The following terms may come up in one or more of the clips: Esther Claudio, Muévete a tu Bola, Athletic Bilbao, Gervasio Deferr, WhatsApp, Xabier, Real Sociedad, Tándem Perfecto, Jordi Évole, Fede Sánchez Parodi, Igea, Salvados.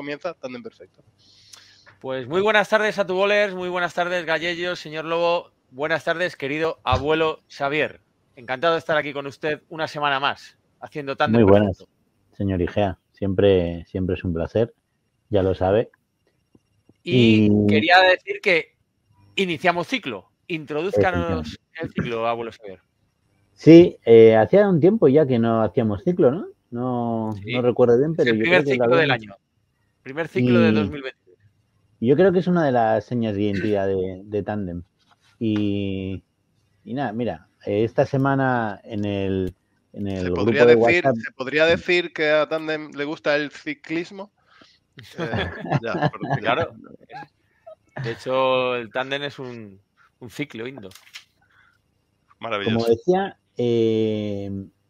comienza Tándem Perfecto. Pues muy buenas tardes a tu bolers, muy buenas tardes Gallellos, señor Lobo, buenas tardes querido abuelo Xavier. Encantado de estar aquí con usted una semana más, haciendo Tándem Perfecto. Muy buenas, señor Igea, siempre es un placer, ya lo sabe. Y quería decir que iniciamos ciclo. Introdúzcanos el ciclo, abuelo Xavier. Sí, hacía un tiempo ya que no hacíamos ciclo, ¿no? No recuerdo bien, pero... Es el primer ciclo del año. Primer ciclo de 2023. Yo creo que es una de las señas de identidad de Tándem. Y nada, mira, esta semana en el grupo de WhatsApp... ¿Se podría decir que a Tándem le gusta el ciclismo? Ya, claro. De hecho, el Tándem es un ciclo indo. Maravilloso. Como decía...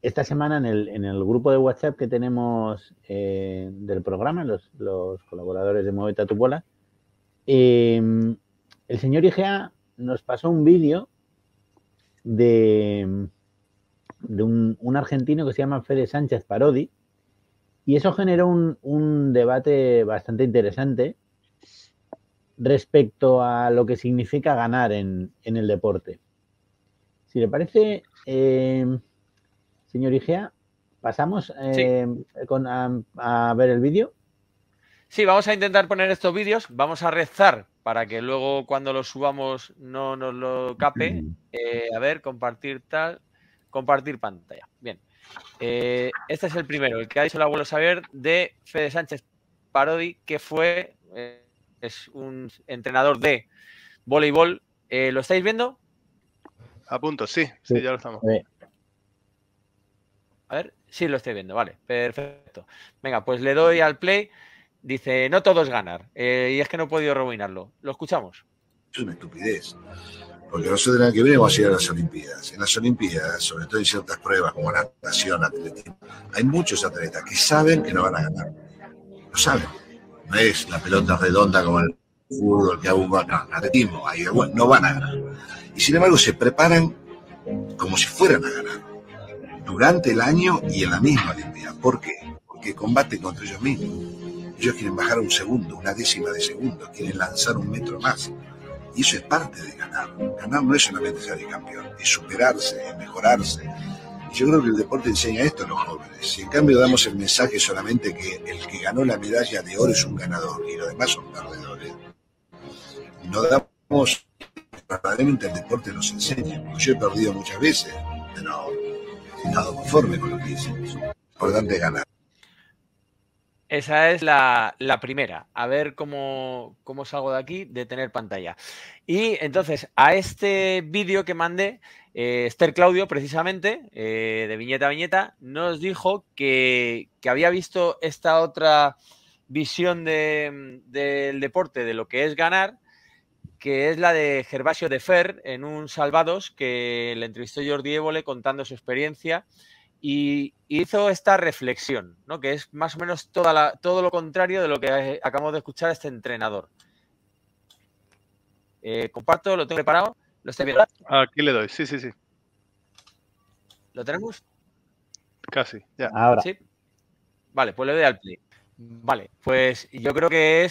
Esta semana en el grupo de WhatsApp que tenemos del programa, los colaboradores de Muévete a tu Bola, el señor Igea nos pasó un vídeo de un argentino que se llama Fede Sánchez Parodi, y eso generó un debate bastante interesante respecto a lo que significa ganar en el deporte. Si le parece... Señor Igea, ¿pasamos a ver el vídeo? Sí, vamos a intentar poner estos vídeos. Vamos a rezar para que luego cuando los subamos no nos lo cape. A ver, compartir tal, compartir pantalla. Bien. Este es el primero, el que ha dicho el abuelo Xavier, de Fede Sánchez Parodi, que fue es un entrenador de voleibol. ¿Lo estáis viendo? A punto, sí, ya lo estamos. A ver, sí lo estoy viendo, vale, perfecto. Venga, pues le doy al play. Dice, no todo es ganar. Y es que no he podido rebobinarlo. Lo escuchamos. Es una estupidez. Porque nosotros el año que viene vamos a ir a las Olimpiadas. En las Olimpiadas, sobre todo en ciertas pruebas como natación, atletismo, hay muchos atletas que saben que no van a ganar. Lo saben. No es la pelota redonda como el fútbol que aún va a ganar. Atletismo, ahí, bueno, no van a ganar. Y sin embargo se preparan como si fueran a ganar durante el año y en la misma Olimpiada. ¿Por qué? Porque combaten contra ellos mismos. Ellos quieren bajar un segundo, una décima de segundo, quieren lanzar un metro más. Y eso es parte de ganar. Ganar no es solamente ser el campeón, es superarse, es mejorarse. Y yo creo que el deporte enseña esto a los jóvenes. Si en cambio damos el mensaje solamente que el que ganó la medalla de oro es un ganador y los demás son perdedores, no damos... Verdaderamente el deporte nos enseña. Porque yo he perdido muchas veces, pero... Nada conforme con lo que hicimos. Importante ganar. Esa es la primera. A ver cómo salgo de aquí de tener pantalla. Y entonces, a este vídeo que mandé, Esther Claudio, precisamente, de Viñeta a Viñeta, nos dijo que había visto esta otra visión del deporte, de lo que es ganar, que es la de Gervasio Deferr en un Salvados, que le entrevistó Jordi Évole contando su experiencia y hizo esta reflexión, ¿no? Que es más o menos todo lo contrario de lo que acabamos de escuchar a este entrenador. Comparto, lo tengo preparado. ¿Lo estáis viendo? Aquí le doy, sí. ¿Lo tenemos? Casi, ya. Ahora. ¿Sí? Vale, pues le doy al play. Vale, pues yo creo que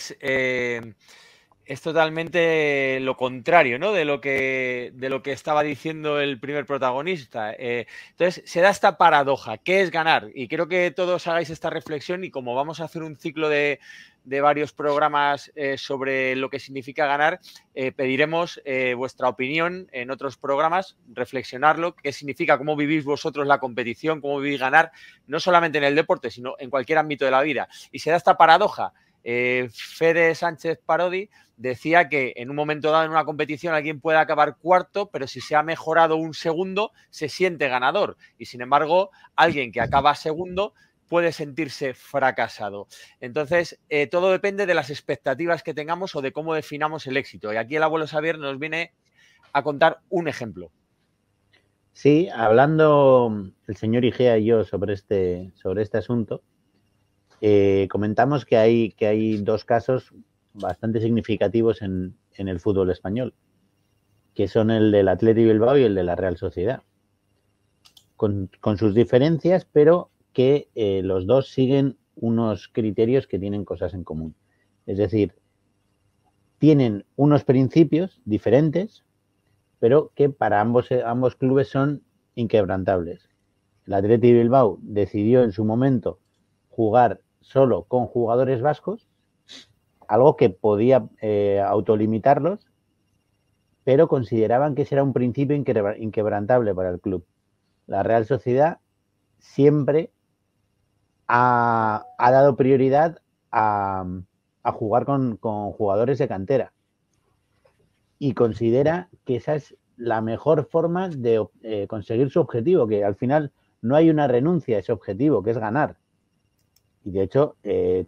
es totalmente lo contrario, ¿no? de lo que estaba diciendo el primer protagonista. Entonces, se da esta paradoja. ¿Qué es ganar? Y creo que todos hagáis esta reflexión y como vamos a hacer un ciclo de varios programas sobre lo que significa ganar, pediremos vuestra opinión en otros programas, reflexionarlo, qué significa, cómo vivís vosotros la competición, cómo vivís ganar, no solamente en el deporte, sino en cualquier ámbito de la vida. Y se da esta paradoja. Fede Sánchez Parodi decía que en un momento dado en una competición alguien puede acabar cuarto, pero si se ha mejorado un segundo se siente ganador y sin embargo alguien que acaba segundo puede sentirse fracasado. Entonces, todo depende de las expectativas que tengamos o de cómo definamos el éxito. Y aquí el abuelo Xavier nos viene a contar un ejemplo. Sí, hablando el señor Igea y yo sobre este asunto, comentamos que hay dos casos bastante significativos en el fútbol español, que son el del Athletic Bilbao y el de la Real Sociedad, con sus diferencias, pero que los dos siguen unos criterios que tienen cosas en común. Es decir, tienen unos principios diferentes, pero que para ambos clubes son inquebrantables. El Athletic Bilbao decidió en su momento jugar solo con jugadores vascos, algo que podía autolimitarlos, pero consideraban que ese era un principio inquebrantable para el club. La Real Sociedad siempre ha dado prioridad a jugar con jugadores de cantera y considera que esa es la mejor forma de conseguir su objetivo, que al final no hay una renuncia a ese objetivo, que es ganar. Y de hecho,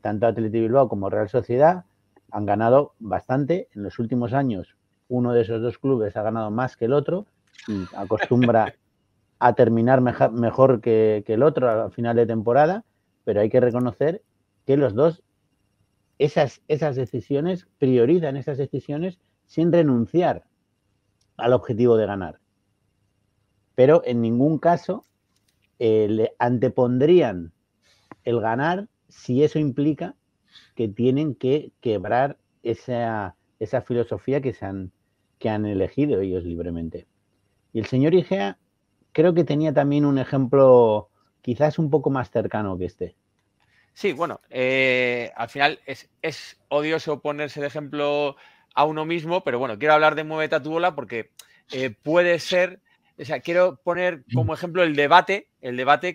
tanto Athletic Bilbao como Real Sociedad han ganado bastante en los últimos años. Uno de esos dos clubes ha ganado más que el otro y acostumbra a terminar mejor que el otro al final de temporada, pero hay que reconocer que los dos esas decisiones, priorizan esas decisiones sin renunciar al objetivo de ganar. Pero en ningún caso le antepondrían el ganar si eso implica que tienen que quebrar esa filosofía que han elegido ellos libremente. Y el señor Igea creo que tenía también un ejemplo quizás un poco más cercano que este. Sí, bueno, al final es odioso ponerse el ejemplo a uno mismo, pero bueno, quiero hablar de Muévete a tu Bola porque puede ser... O sea, quiero poner como ejemplo el debate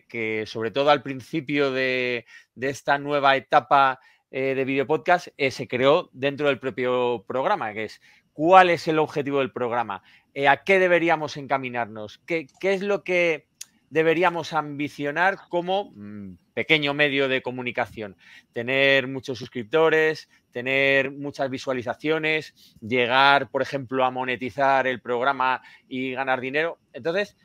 que sobre todo al principio de esta nueva etapa de videopodcast se creó dentro del propio programa, que es cuál es el objetivo del programa, a qué deberíamos encaminarnos, qué es lo que deberíamos ambicionar como pequeño medio de comunicación, tener muchos suscriptores, tener muchas visualizaciones, llegar, por ejemplo, a monetizar el programa y ganar dinero. Entonces,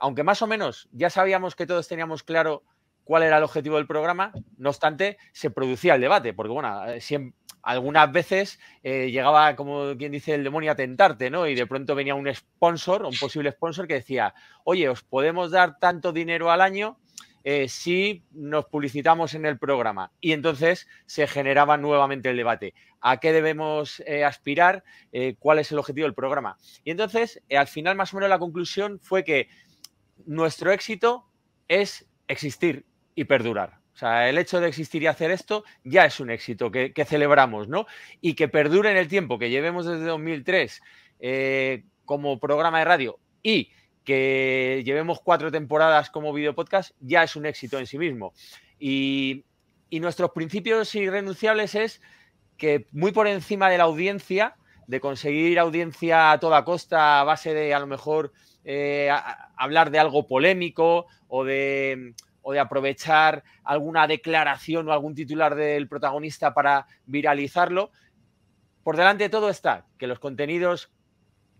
aunque más o menos ya sabíamos que todos teníamos claro cuál era el objetivo del programa, no obstante, se producía el debate, porque bueno, siempre, algunas veces llegaba, como quien dice, el demonio a tentarte, ¿no? Y de pronto venía un sponsor, un posible sponsor que decía, oye, os podemos dar tanto dinero al año si nos publicitamos en el programa. Y entonces se generaba nuevamente el debate. ¿A qué debemos aspirar? ¿Cuál es el objetivo del programa? Y entonces, al final, más o menos la conclusión fue que nuestro éxito es existir y perdurar. O sea, el hecho de existir y hacer esto ya es un éxito que celebramos, ¿no? Y que perdure en el tiempo, que llevemos desde 2003 como programa de radio y que llevemos 4 temporadas como videopodcast, ya es un éxito en sí mismo. Y nuestros principios irrenunciables es que muy por encima de la audiencia, de conseguir audiencia a toda costa a base de, a lo mejor, hablar de algo polémico o de aprovechar alguna declaración o algún titular del protagonista para viralizarlo. Por delante de todo está que los contenidos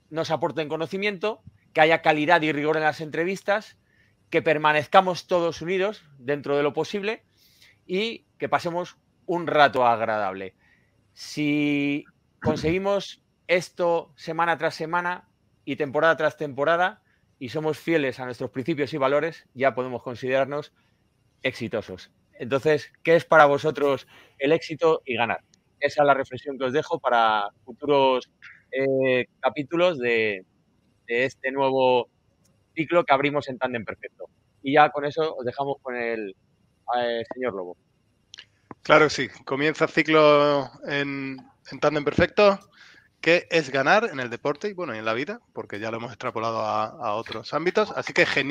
nos aporten conocimiento, que haya calidad y rigor en las entrevistas, que permanezcamos todos unidos dentro de lo posible y que pasemos un rato agradable. Si conseguimos esto semana tras semana y temporada tras temporada, y somos fieles a nuestros principios y valores, ya podemos considerarnos exitosos. Entonces, ¿qué es para vosotros el éxito y ganar? Esa es la reflexión que os dejo para futuros capítulos de este nuevo ciclo que abrimos en Tándem Perfecto. Y ya con eso os dejamos con el señor Lobo. Claro que sí. Comienza el ciclo en Tándem Perfecto. ¿Qué es ganar en el deporte y bueno, y en la vida? Porque ya lo hemos extrapolado a otros ámbitos. Así que genial.